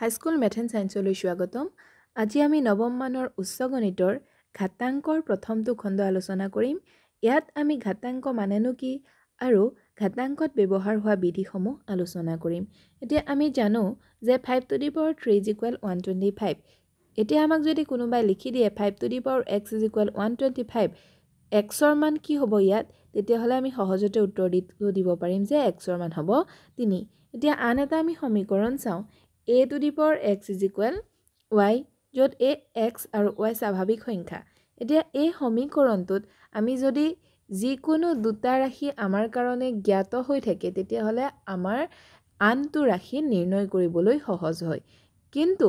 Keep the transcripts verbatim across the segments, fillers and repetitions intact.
High school math and সায়েন্সলৈ স্বাগতম। আজি আমি নৱম মানৰ উচ্চ গণিতৰ ঘাতাংকৰ প্ৰথমটো খণ্ড আলোচনা কৰিম। ইয়াত আমি ঘাতাংক মানেনো কি আৰু ঘাতাংকত ব্যৱহাৰ হোৱা বিধিসমূহ আলোচনা কৰিম। এতিয়া আমি জানো যে five to the power three is equal one twenty five. এতিয়া আমাক যদি কোনোবাই লিখি দিয়ে five to the power x is equal one twenty five, এক্সৰ মান কি হ'ব ইয়াত, তেতিয়াহ'লে আমি সহজতে উত্তৰ দি দিব পাৰিম যে এক্সৰ মান হ'ব তিনি। এতিয়া আন এটা আমি সমীকৰণ চাওঁ, a to the power x is equal y, য'ত এ এক্স আৰু ৱাই স্বাভাৱিক সংখ্যা। এতিয়া এই সমীকৰণটোত আমি যদি যিকোনো দুটা ৰাশি আমাৰ কাৰণে জ্ঞাত হৈ থাকে, তেতিয়াহ'লে আমাৰ আনটো ৰাশি নিৰ্ণয় কৰিবলৈ সহজ হয়। কিন্তু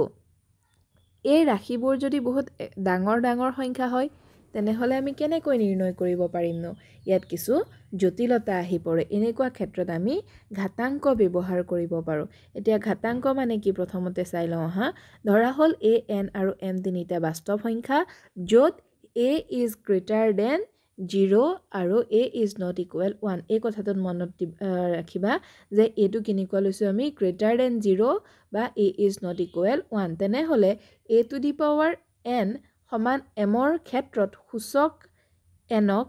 এই ৰাশিবোৰ যদি বহুত ডাঙৰ ডাঙৰ সংখ্যা হয়, তেনেহ'লে আমি কেনেকৈ নিৰ্ণয় কৰিব পাৰিমনো? ইয়াত কিছু জটিলতা আহি পৰে। এনেকুৱা ক্ষেত্ৰত আমি ঘাতাংক ব্যৱহাৰ কৰিব পাৰোঁ। এতিয়া ঘাতাংক মানে কি প্ৰথমতে চাই লওঁ হা। ধৰা হ'ল এ এন আৰু এম তিনিটা বাস্তৱ সংখ্যা, য'ত a is greater than zero' আৰু a is not equal one. এই কথাটোত মনত ৰাখিবা যে এইটো কেনেকুৱা লৈছোঁ আমি, গ্ৰেটাৰ দেন জিৰ' বা a is not equal one. তেনেহ'লে a to the power n সমান এমৰ ক্ষেত্ৰত সূচক এনক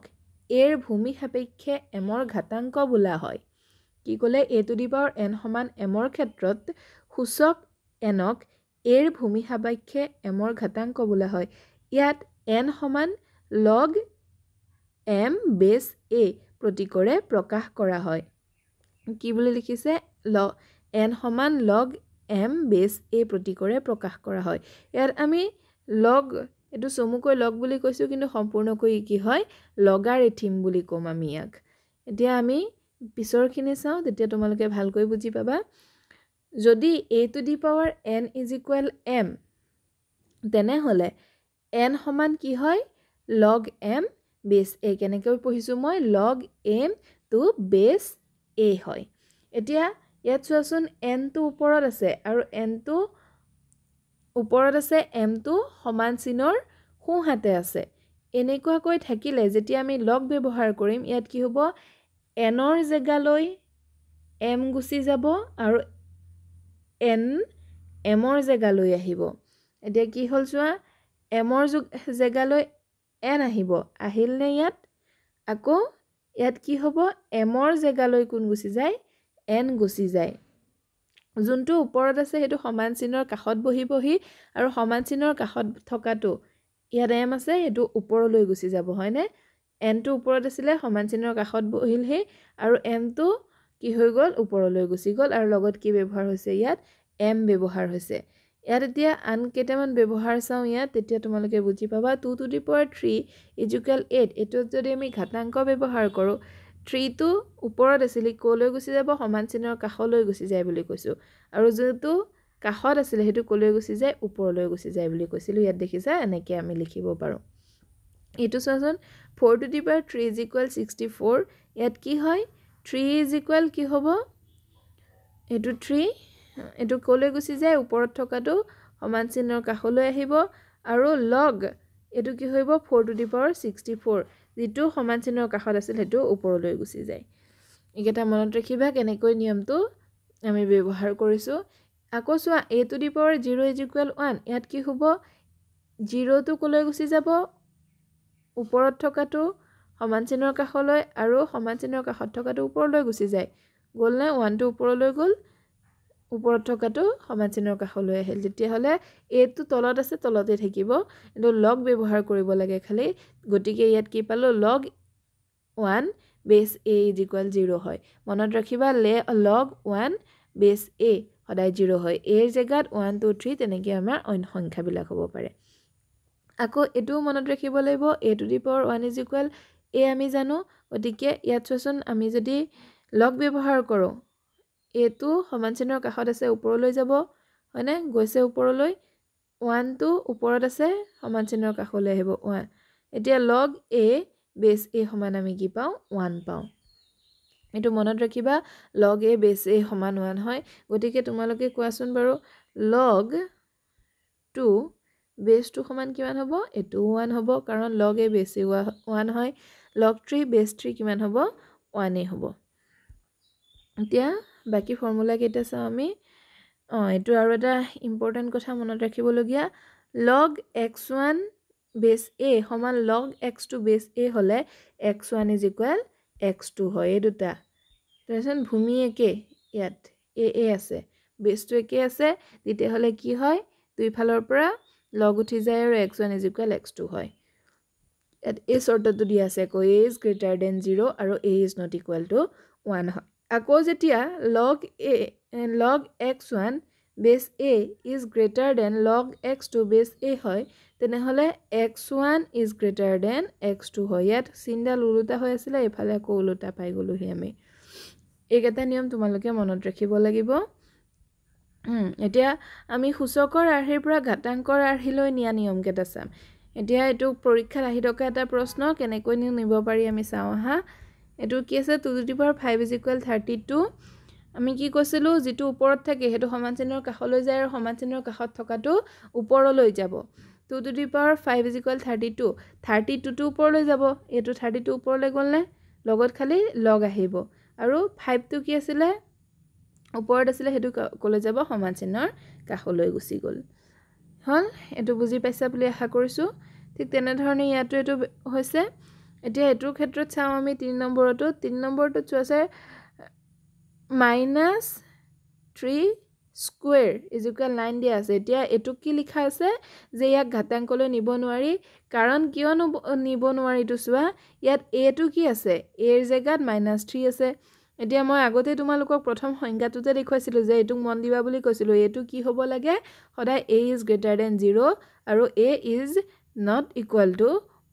এৰ ভূমি সাপেক্ষে এমৰ ঘাতাংক বোলা হয়। কি ক'লে? A to the power n সমান এমৰ ক্ষেত্ৰত সূচক এনক এৰ ভূমি সাপেক্ষে এমৰ ঘাতাংক বোলা হয়। ইয়াত এন সমান লগ এম বেছ এ প্ৰতীকৰে প্ৰকাশ কৰা হয়। কি বুলি লিখিছে? ল এন সমান লগ এম বেছ এ প্ৰতীকৰে প্ৰকাশ কৰা হয়। ইয়াত আমি লগ এইটো চমুকৈ লগ বুলি কৈছোঁ, কিন্তু সম্পূৰ্ণকৈ কি হয় লগাৰিথম বুলি ক'ম আমি ইয়াক। এতিয়া আমি পিছৰখিনি চাওঁ, তেতিয়া তোমালোকে ভালকৈ বুজি পাবা। যদি a to the power n is equal m, তেনেহ'লে এন সমান কি হয় লগ এম বেছ এ। কেনেকৈ পঢ়িছোঁ মই, লগ এম টু বেছ এ হয়। এতিয়া ইয়াত চোৱাচোন, এনটো ওপৰত আছে আৰু এনটো ওপৰত আছে, এমটো সমান চিনৰ সোঁহাতে আছে। এনেকুৱাকৈ থাকিলে যেতিয়া আমি লগ ব্যৱহাৰ কৰিম, ইয়াত কি হ'ব এনৰ জেগালৈ এম গুচি যাব আৰু এন এমৰ জেগালৈ আহিব। এতিয়া কি হ'ল চোৱা, এমৰ জেগালৈ এন আহিব, আহিলনে ইয়াত? আকৌ ইয়াত কি হ'ব এমৰ জেগালৈ কোন গুচি যায়, এন গুচি যায়। যোনটো ওপৰত আছে সেইটো সমান চিনৰ কাষত বহি বহি, আৰু সমান চিনৰ কাষত থকাটো ইয়াত এম আছে সেইটো ওপৰলৈ গুচি যাব, হয়নে? এনটো ওপৰত আছিলে, সমান চিনৰ কাষত বহিলহি আৰু এমটো কি হৈ গ'ল ওপৰলৈ গুচি গ'ল, আৰু লগত কি ব্যৱহাৰ হৈছে ইয়াত এম ব্যৱহাৰ হৈছে। ইয়াত এতিয়া আন কেইটামান ব্যৱহাৰ চাওঁ ইয়াত, তেতিয়া তোমালোকে বুজি পাবা। Two to the power three is equal eight, এইটোত যদি আমি ঘাতাংক ব্যৱহাৰ কৰোঁ, থ্ৰীটো ওপৰত আছিলে ক'লৈ গুচি যাব, সমান চিনৰ কাষলৈ গুচি যায় বুলি কৈছোঁ, আৰু যোনটো কাষত আছিলে সেইটো ক'লৈ গুচি যায়, ওপৰলৈ গুচি যায় বুলি কৈছিলোঁ। ইয়াত দেখিছা এনেকৈ আমি লিখিব পাৰোঁ। এইটো চোৱাচোন, four to the power three is equal sixty four. ইয়াত কি হয় থ্ৰী ইজ ইকুৱেল কি হ'ব এইটো থ্ৰী, এইটো ক'লৈ গুচি যায় ওপৰত থকাটো সমান চিনৰ কাষলৈ আহিব, আৰু লগ এইটো কি হ'ব four to the power sixty four, যিটো সমান চিনৰ কাষত আছিল সেইটো ওপৰলৈ গুচি যায়। এইকেইটা মনত ৰাখিবা কেনেকৈ নিয়মটো আমি ব্যৱহাৰ কৰিছোঁ। আকৌ চোৱা, a to the power zero' is equal one. ইয়াত কি হ'ব জিৰ'টো ক'লৈ গুচি যাব, ওপৰত থকাটো সমান চিনৰ কাষলৈ, আৰু সমান চিনৰ কাষত থকাটো ওপৰলৈ গুচি যায়, গ'লনে? ওৱানটো ওপৰলৈ গ'ল, ওপৰত থকাটো সমান চিনৰ কাষলৈ আহিল। তেতিয়াহ'লে এইটো তলত আছে, তলতে থাকিব, এইটো লগ ব্যৱহাৰ কৰিব লাগে খালি। গতিকে ইয়াত কি পালোঁ লগ one base a is equal zero' হয়। মনত ৰাখিবা লে লগ ওৱান বেছ এ সদায় জিৰ' হয়। এৰ জেগাত ওৱান টু থ্ৰী তেনেকৈ আমাৰ অন্য সংখ্যাবিলাক হ'ব পাৰে। আকৌ এইটোও মনত ৰাখিব লাগিব, a to the power one is equal a আমি জানো। গতিকে ইয়াত চোৱাচোন, আমি যদি লগ ব্যৱহাৰ কৰোঁ, এইটো সমান চিনৰ কাষত আছে ওপৰলৈ যাব, হয়নে? গৈছে ওপৰলৈ, ওৱানটো ওপৰত আছে সমান চিনৰ কাষলৈ আহিব ওৱান। এতিয়া লগ এ বেছ এ সমান আমি কি পাওঁ ওৱান পাওঁ। এইটো মনত ৰাখিবা, লগ এ বেছ এ সমান ওৱান হয়। গতিকে তোমালোকে কোৱাচোন বাৰু লগ টু বেছ টু সমান কিমান হ'ব, এইটোও ওৱান হ'ব, কাৰণ লগ এ বেছ এ ওৱান হয়। লগ থ্ৰী বেছ থ্ৰী কিমান হ'ব, ওৱানেই হ'ব। এতিয়া বাকী ফৰ্মুলাকেইটা চাওঁ আমি। অঁ এইটো আৰু এটা ইম্পৰ্টেণ্ট কথা মনত ৰাখিবলগীয়া লগ এক্স ওৱান বেছ এ সমান লগ এক্স টু বেছ এ হ'লে x one is equal x two হয় এই দুটা তাৰপিছত ভূমি একে ইয়াত এ এ আছে বেছটো একে আছে তেতিয়াহ'লে কি হয় দুইফালৰ পৰা লগ উঠি যায় আৰু x one is equal x two হয় ইয়াত এই চৰ্তটো দিয়া আছে আকৌ a is greater than zero' আৰু a is not equal to one হয় আকৌ যেতিয়া log a log x one base a is greater than log x two base a হয় তেনেহ'লে x one is greater than x two হয় ইয়াত চিনডাল ওলোটা হৈ আছিলে এইফালে আকৌ ওলোটা পাই গ'লোহি আমি এইকেইটা নিয়ম তোমালোকে মনত ৰাখিব লাগিব এতিয়া আমি সূচকৰ আৰ্হিৰ পৰা ঘাতাংকৰ আৰ্হিলৈ নিয়া নিয়মকেইটা চাম এতিয়া এইটো পৰীক্ষাত আহি থকা এটা প্ৰশ্ন কেনেকৈ নিব পাৰি আমি চাওঁ আহা এইটো কি আছে two to the power five is equal thirty two আমি কি কৈছিলোঁ যিটো ওপৰত থাকে সেইটো সমান চিহ্নৰ কাষলৈ যায় আৰু সমান চিহ্নৰ কাষত থকাটো ওপৰলৈ যাব two to the power five is equal thirty two thirty টুটো ওপৰলৈ যাব এইটো থাৰ্টি টু ওপৰলৈ গ'লনে লগত খালি লগ আহিব আৰু ফাইভটো কি আছিলে ওপৰত আছিলে সেইটো কলৈ যাব সমান চিহ্নৰ কাষলৈ গুচি গ'ল হল এইটো বুজি পাইছা বুলি আশা কৰিছোঁ ঠিক তেনেধৰণে ইয়াতো এইটো হৈছে এতিয়া এইটোৰ ক্ষেত্ৰত চাওঁ আমি তিনি নম্বৰটো তিনি নম্বৰটোত চোৱাছে minus three square is equal nine দিয়া আছে এতিয়া এইটো কি লিখা আছে যে ইয়াক ঘাতাংকলৈ নিব নোৱাৰি কাৰণ কিয় নিব নোৱাৰিটো চোৱা ইয়াত এটো কি আছে এৰ জেগাত মাইনাছ থ্ৰী আছে এতিয়া মই আগতে তোমালোকক প্ৰথম সংখ্যাটোতে দেখুৱাইছিলোঁ যে এইটোক মন দিবা বুলি কৈছিলোঁ এইটো কি হ'ব লাগে সদায় a is greater than zero' আৰু a is not equal to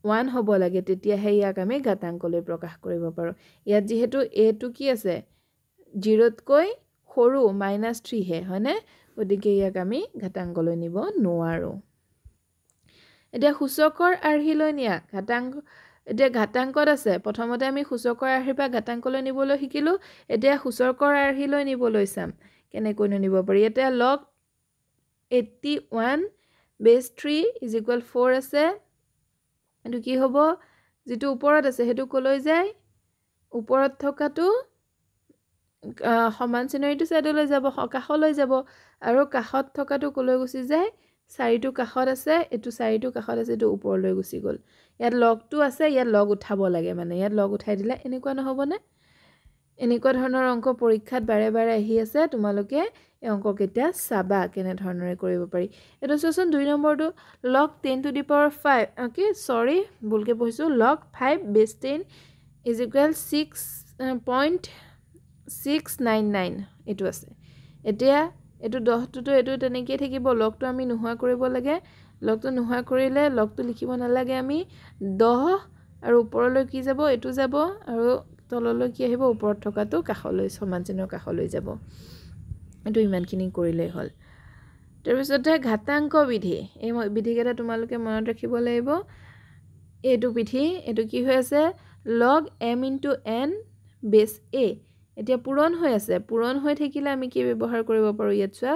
one হ'ব লাগে তেতিয়াহে ইয়াক আমি ঘাতাংকলৈ প্ৰকাশ কৰিব পাৰোঁ ইয়াত যিহেতু এটো কি আছে জিৰ'তকৈ সৰু মাইনাছ থ্ৰীহে হয়নে গতিকে ইয়াক আমি ঘাতাংকলৈ নিব নোৱাৰোঁ এতিয়া সূচকৰ আৰ্হিলৈ নিয়া ঘাতাংক এতিয়া ঘাতাংকত আছে প্ৰথমতে আমি সূচকৰ আৰ্হিৰ পৰা ঘাতাংকলৈ নিবলৈ শিকিলোঁ এতিয়া সূচকৰ আৰ্হিলৈ নিবলৈ চাম কেনেকৈনো নিব পাৰি এতিয়া log eighty one base three is equal four আছে এইটো কি হ'ব যিটো ওপৰত আছে সেইটো ক'লৈ যায় ওপৰত থকাটো সমান চিহ্নৰ এইটো ছাইডলৈ যাব কাষলৈ যাব আৰু কাষত থকাটো ক'লৈ গুচি যায় চাৰিটো কাষত আছে এইটো চাৰিটো কাষত আছে এইটো ওপৰলৈ গুচি গ'ল ইয়াত লগটো আছে ইয়াত লগ উঠাব লাগে মানে ইয়াত লগ উঠাই দিলে এনেকুৱা নহ'বনে এনেকুৱা ধৰণৰ অংক পৰীক্ষাত বাৰে বাৰে আহি আছে তোমালোকে এই অংক কেতিয়া চাবা কেনেধৰণে কৰিব পাৰি এইটো চোৱাচোন দুই নম্বৰটো log ten to the power five okay sorry ভুলকৈ পঢ়িছোঁ log five base ten is equal six point six nine nine এইটো আছে এতিয়া এইটো দহটোতো এইটো তেনেকেই থাকিব লগটো আমি নোহোৱা কৰিব লাগে লগটো নোহোৱা কৰিলে লগটো লিখিব নালাগে আমি দহ আৰু ওপৰলৈ কি যাব এইটো যাব আৰু তললৈ কি আহিব ওপৰত থকাটো কাষলৈ সমান চিহ্নৰ কাষলৈ যাব এইটো ইমানখিনি কৰিলেই হ'ল তাৰপিছতে ঘাতাংক বিধি এই বিধিকেইটা তোমালোকে মনত ৰাখিব লাগিব এইটো বিধি এইটো কি হৈ আছে লগ এম ইনটু এন বেছ এ এতিয়া পূৰণ হৈ আছে পূৰণ হৈ থাকিলে আমি কি ব্যৱহাৰ কৰিব পাৰোঁ ইয়াত চোৱা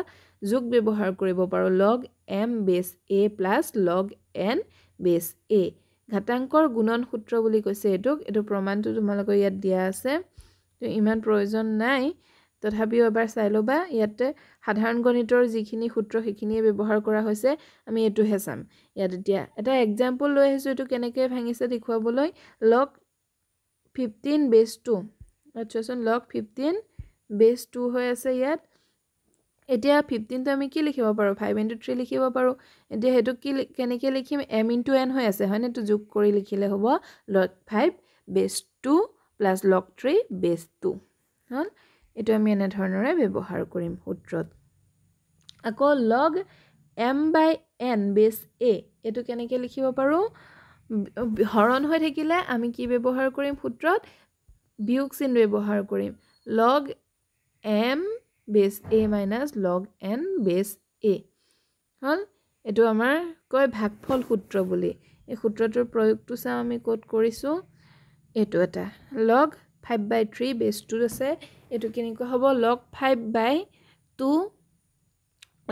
যোগ ব্যৱহাৰ কৰিব পাৰোঁ লগ এম বেছ এ প্লাছ লগ এন বেছ এ ঘাতাংকৰ গুণন সূত্ৰ বুলি কৈছে এইটোক এইটো প্ৰমাণটো তোমালোকৰ ইয়াত দিয়া আছে ইমান প্ৰয়োজন নাই তথাপিও এবাৰ চাই ল'বা ইয়াতে সাধাৰণ গণিতৰ যিখিনি সূত্ৰ সেইখিনিয়ে ব্যৱহাৰ কৰা হৈছে আমি এইটোহে চাম ইয়াত এতিয়া এটা এক্সাম্পল লৈ আহিছোঁ এইটো কেনেকৈ ভাঙিছে দেখুৱাবলৈ লগ ফিফটিন বেছ টু আচ্ছাচোন লগ ফিফটিন বেছ টু হৈ আছে ইয়াত এতিয়া ফিফটিনটো আমি কি লিখিব পাৰোঁ ফাইভ ইণ্টু থ্ৰী লিখিব পাৰোঁ এতিয়া সেইটো কি কেনেকৈ লিখিম এম ইণ্টু এন হৈ আছে হয়নে এইটো যোগ কৰি লিখিলে হ'ব log five base two plus log three base two হ'ল এইটো আমি এনেধৰণেৰে ব্যৱহাৰ কৰিম সূত্ৰত আকৌ লগ এম বাই এন বেছ এ এইটো কেনেকৈ লিখিব পাৰোঁ হৰণ হৈ থাকিলে আমি কি ব্যৱহাৰ কৰিম সূত্ৰত বিয়োগ চিন ব্যৱহাৰ কৰিম লগ এম বেছ এ মাইনাছ লগ এন বেছ এ হ'ল এইটো আমাৰ কয় ভাগফল সূত্ৰ বুলি এই সূত্ৰটোৰ প্ৰয়োগটো চাওঁ আমি ক'ত কৰিছোঁ এইটো এটা log five by three base two আছে এইটো কেনেকুৱা হ'ব log five by two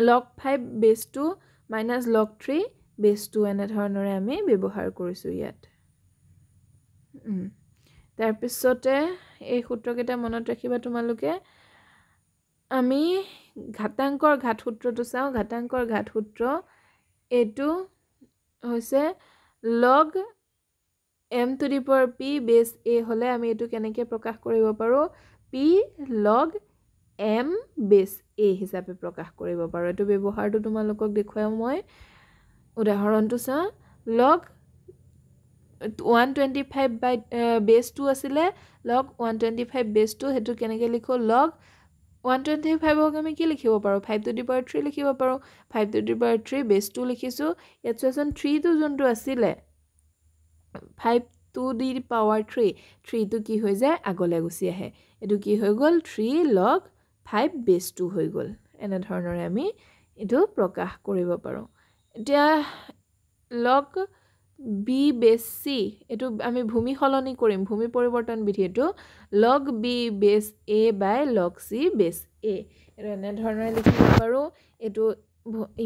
log five base two minus log three base two এনেধৰণেৰে আমি ব্যৱহাৰ কৰিছোঁ ইয়াত তাৰপিছতে এই সূত্ৰকেইটা মনত ৰাখিবা তোমালোকে আমি ঘাতাংকৰ ঘাত সূত্ৰটো চাওঁ। ঘাতাংকৰ ঘাত সূত্ৰ এটো হৈছে log m to the power p base a হলে আমি এটো কেনেকৈ প্ৰকাশ কৰিব পাৰো, p log m base a হিচাপে প্ৰকাশ কৰিব পাৰো। এটো ব্যৱহাৰটো তোমালোকক দেখুৱাম মই। উদাহৰণটো চাওঁ, log one twenty-five by uh, base two আসিলে log one twenty-five base two হেতু কেনেকৈ লিখো, log one twenty-five होगा আমি কি লিখিব পাৰো, five to the power three লিখিব পাৰো। five to the power three base two লিখিছো। এছাছন three তো যোনটো আসিলে five to the power three, three তো কি হৈ যায় আগলে গুছি আহে, এটো কি হৈ গল three log five base two হৈ গল। এনে ধৰণৰে আমি এটো প্ৰকাশ কৰিব পাৰো। এতিয়া log b base c এটো আমি ভূমি সলনি কৰিম, ভূমি পৰিৱৰ্তন বিধি এটো log b base a by log c base a এনে ধৰণে লিখিব পাৰো। এটো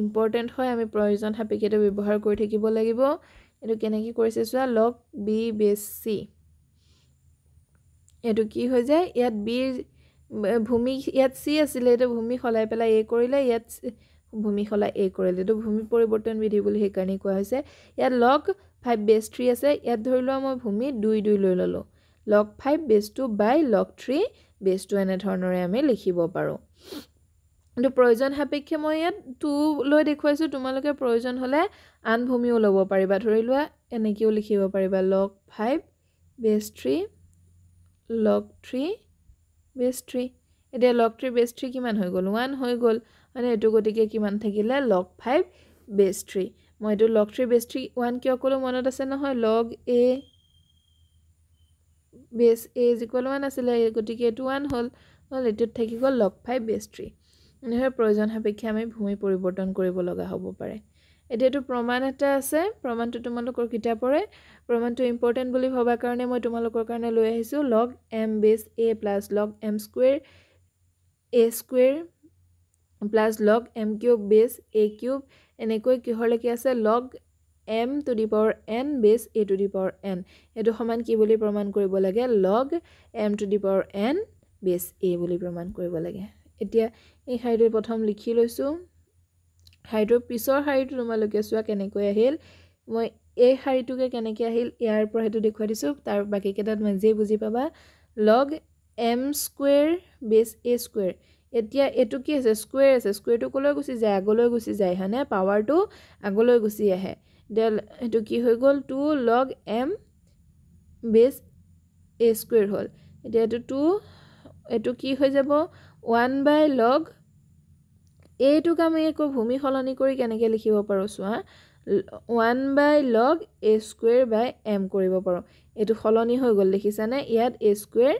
ইম্পৰ্টেন্ট হয়, আমি প্ৰয়োজন সাপেক্ষে এটো ব্যৱহাৰ কৰি থাকিব লাগিব। এটো কেনেকৈ কৰিছে চোৱা, log b base c এটো কি হৈ যায়, ইয়াত b ভূমি ইয়াত c আছিল, এটো ভূমি সলাই পেলাই a কৰিলে, ইয়াত ভূমি খলা a কৰিলে, এটো ভূমি পৰিৱৰ্তন বিধি বুলি হেকাৰণে কোৱা হৈছে। ইয়াত log five base three আছে, ইয়াত ধৰিলো মই ভূমি two two লৈ ললো, log five base two by log three base two এনে ধৰণৰে আমি লিখিব পাৰো। এটো প্ৰয়োজন সাপেক্ষে মই ইয়াত two লৈ দেখুৱাইছো, তোমালোকে প্ৰয়োজন হলে আন ভূমিও লব পাৰিবা। ধৰিলো এনেকেও লিখিব পাৰিবা, log five base three log three base three। এটা log three base three কিমান হৈ গল, one হৈ গল। মানে এটো গটিকে কিমান থাকিলে log five base three। মই এটো log three base three one কিয় কলো মনত আছে নহয়, log a base a is equal one আছিল, গটিকে এটো one হল, হল এটো থাকি গল log five base three। মানে প্ৰয়োজন সাপেক্ষে আমি ভূমি পৰিৱৰ্তন কৰিব লগা হ'ব পাৰে। এটা এটো প্ৰমাণ এটা আছে, প্ৰমাণটো তোমালোকৰ কিতাপৰে, প্ৰমাণটো ইম্পৰ্টেন্ট বুলি ভবা কাৰণে মই তোমালোকৰ কাৰণে লৈ আহিছো। log m base a plus log m square a square plus log m cube base a cube এনেকৈ কিহৰলৈকে আছে, log m to the power n base a to the power n এটো সমান কি বুলি প্ৰমাণ কৰিব লাগে, log m to the power n base a বুলি প্ৰমাণ কৰিব লাগে। এতিয়া এই হাইটো প্ৰথম লিখি লৈছো, হাইটোৰ পিছৰ হাইটো তোমালোকে চোৱা কেনেকৈ আহিল, মই এই হাইটোকে কেনেকৈ আহিল ইয়াৰ পৰা হেতু দেখুৱাই দিছো। তাৰ বাকি কেটাত মই যে বুজি পাবা, log m square base a square এতিয়া এটো কি আছে, স্কয়াৰ আছে, স্কয়াৰটো কলৈ গুছি যায়, আগলৈ গুছি যায়, হনে পাৱাৰটো আগলৈ গুছি আহে। দেল এটো কি হৈ গল two log m base a square হল। এতিয়া এটো two এটো কি হৈ যাব one by log a two আমি একো ভূমি সলনি কৰি কেনেকৈ লিখিব পাৰো চোৱা, one by log a square by m কৰিব পাৰো। এটো সলনি হৈ গল দেখিছা নে, ইয়াত a square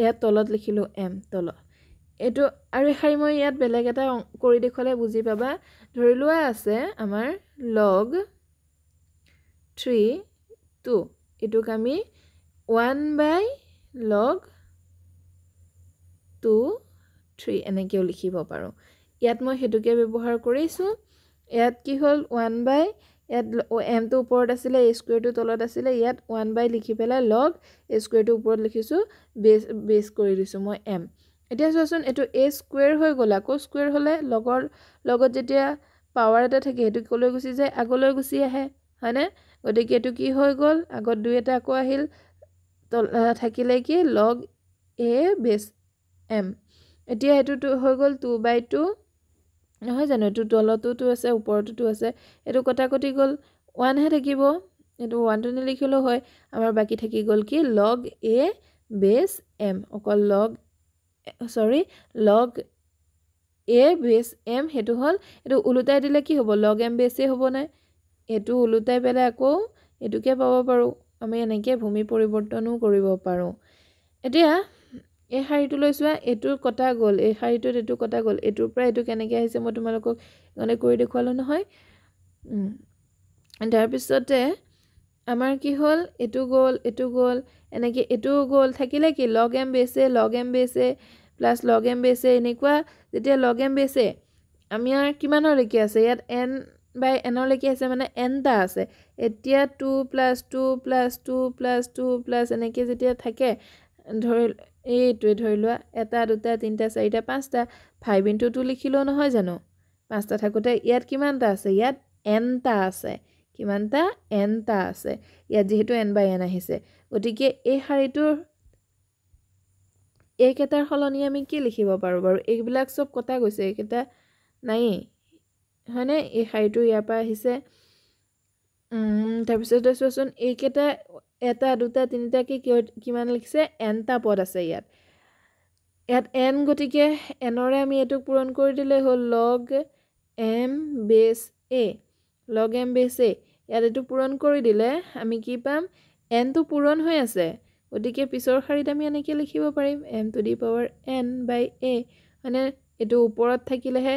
ইয়াত তলত লিখিলো m তলত, এটো আৰু খাই মই ইয়াত বেলেগ এটা কৰি দেখলে বুজি পাবা। ধৰি লোৱা আছে আমাৰ log three two এটোক আমি one by log two three এনেকেও লিখিব পাৰো। ইয়াত মই হেতুকে ব্যৱহাৰ কৰিছো, ইয়াত কি হল one by ইয়াত m টো ওপৰত আছিল, a স্কয়াৰ টো তলত আছিল, ইয়াত one by লিখি পেলা log a স্কয়াৰ টো ওপৰত লিখিছো, বেস বেস কৰি দিছো মই m। এতিয়া চোৱাচোন এটো a স্কয়াৰ হৈ গলা, কো স্কয়াৰ হলে লগৰ লগত যেতিয়া পাৱাৰ এটা থাকে হেতু কলৈ গুছি যায়, আগলৈ গুছি আহে, হয়নে? গটিকে এটো কি হৈ গল, আগত দুই এটা আকৌ আহিল, থাকিলে কি log a বেস m। এতিয়া হেতু হৈ গল two by two, নহয় জানো, এটো তলটোটো আছে ওপৰটোটো আছে, এটো কটাকটি গল one হে থাকিব, এটো one টো নিলিখিলো হয়। আমাৰ বাকি থাকি গল কি log a base m, অকল log সৰি log a base m হেতু হল, এটো উলুটাই দিলে কি হ'ব log m base a হ'ব না, এটো উলুটাই পেলাই আকৌ এটোকে পাব পাৰো আমি। এনেকৈ ভূমি পৰিৱৰ্তনও কৰিব পাৰো। এতিয়া এই হাৰিটো লৈছোৱা, এটোৰ কটা গল, এই হাৰিটোত এটো কটা গল, এটোৰ পৰা এটো কেনেকৈ আহিছে মই তোমালোকক গনে কৰি দেখুৱালো নহয়। তাৰ পিছতে আমাৰ কি হল, এটো গল এটো গল এনেকৈ এটো গল, থাকিলে কি log m base a log m base a plus log m base a এনেকুৱা। যেতিয়া log m base a আমি আৰু কিমানৰ লৈকে আছে, ইয়াত n by n লৈকে আছে, মানে n টা আছে। এতিয়া two plus two plus two plus two plus এনেকৈ যেতিয়া থাকে, ধৰি এইটোৱে ধৰি লোৱা এটা দুটা তিনিটা চাৰিটা পাঁচটা ফাইভ ইনটু টু লিখিলোঁ নহয় জানো। পাঁচটা থাকোঁতে ইয়াত কিমানটা আছে? ইয়াত এনটা আছে। কিমানটা? এনটা আছে। ইয়াত যেহেতু এন বাই এন আহিছে, গতিকে এই শাৰীটোৰ এইকেইটাৰ সলনি আমি কি লিখিব পাৰোঁ বাৰু? এইবিলাক চব কটা গৈছে, এইকেইটা নায়েই হয়নে। এই শাৰীটো ইয়াৰ পৰা আহিছে। তাৰপিছতে চোৱাচোন এইকেইটা এটা দুটা তিনিটাকে কিমান লিখিছে? এনটা পদ আছে ইয়াত। ইয়াত এন, গতিকে এনৰে আমি এইটোক পূৰণ কৰি দিলে হ'ল লগ এম বেছ এ। লগ এম বেছ এ ইয়াত এইটো পূৰণ কৰি দিলে আমি কি পাম? এনটো পূৰণ হৈ আছে, গতিকে পিছৰ শাৰীত আমি এনেকৈ লিখিব পাৰিম m to the power n by a, হয়নে। এইটো ওপৰত থাকিলেহে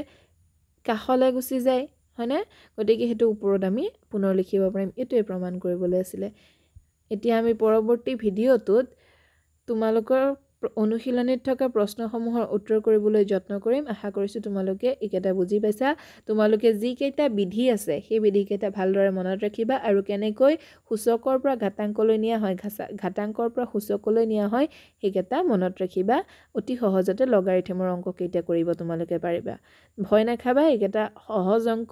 কাষলৈ গুচি যায় হয়নে, গতিকে সেইটো ওপৰত আমি পুনৰ লিখিব পাৰিম। এইটোৱে প্ৰমাণ কৰিবলৈ আছিলে। এতিয়া আমি পৰৱৰ্তী ভিডিঅ'টোত তোমালোকৰ অনুশীলনীত থকা প্ৰশ্নসমূহৰ উত্তৰ কৰিবলৈ যত্ন কৰিম। আশা কৰিছোঁ তোমালোকে এইকেইটা বুজি পাইছা। তোমালোকে যিকেইটা বিধি আছে সেই বিধিকেইটা ভালদৰে মনত ৰাখিবা, আৰু কেনেকৈ সূচকৰ পৰা ঘাতাংকলৈ নিয়া হয়, ঘাতাংকৰ পৰা সূচকলৈ নিয়া হয় সেইকেইটা মনত ৰাখিবা। অতি সহজতে লগাৰিথমৰ অংককেইটা কৰিব তোমালোকে পাৰিবা। ভয় নাখাবা, এইকেইটা সহজ অংক,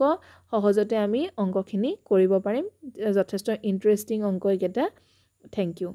সহজতে আমি অংকখিনি কৰিব পাৰিম। যথেষ্ট ইণ্টাৰেষ্টিং অংক এইকেইটা। Thank U.